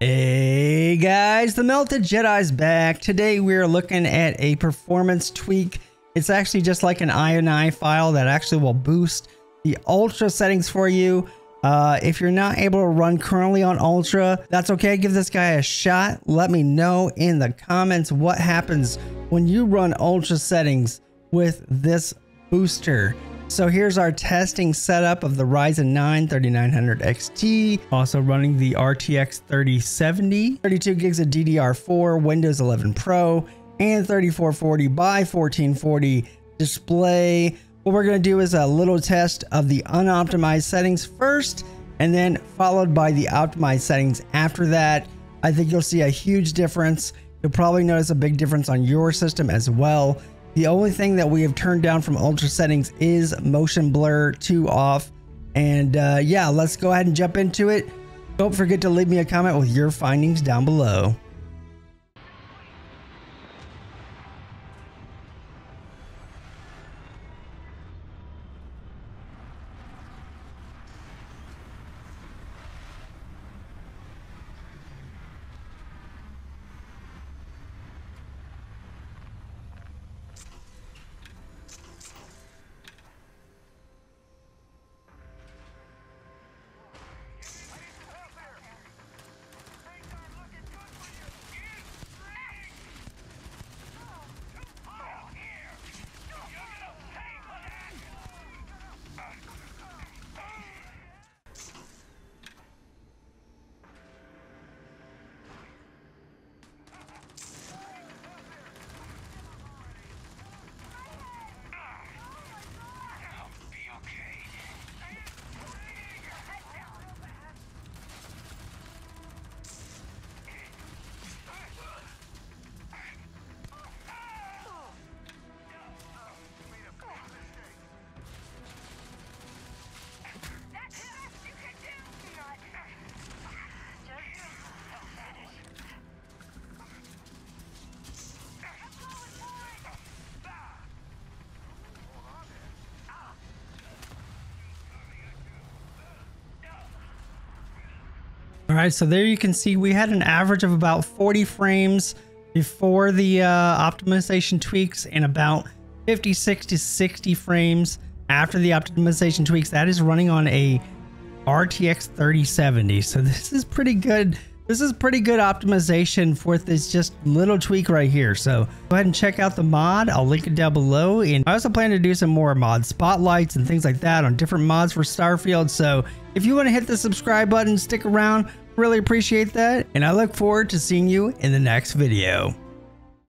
Hey guys, the Melted Jedi's back. Today we're looking at a performance tweak. It's actually just like an INI file that actually will boost the ultra settings for you. If you're not able to run currently on ultra, that's okay. Give this guy a shot. Let me know in the comments what happens when you run ultra settings with this booster. So here's our testing setup of the Ryzen 9 3900 XT, also running the RTX 3070, 32 gigs of DDR4, Windows 11 Pro, and 3440 by 1440 display. What we're going to do is a little test of the unoptimized settings first, and then followed by the optimized settings after that. I think you'll see a huge difference. You'll probably notice a big difference on your system as well. The only thing that we have turned down from ultra settings is motion blur to off. And yeah, let's go ahead and jump into it. Don't forget to leave me a comment with your findings down below. Alright, so there you can see we had an average of about 40 frames before the optimization tweaks and about 56 to 60 frames after the optimization tweaks. That is running on a RTX 3070. So this is pretty good. This is pretty good optimization for this just little tweak right here. So go ahead and check out the mod. I'll link it down below. And I also plan to do some more mod spotlights and things like that on different mods for Starfield. So if you want to hit the subscribe button, stick around. Really appreciate that, and I look forward to seeing you in the next video.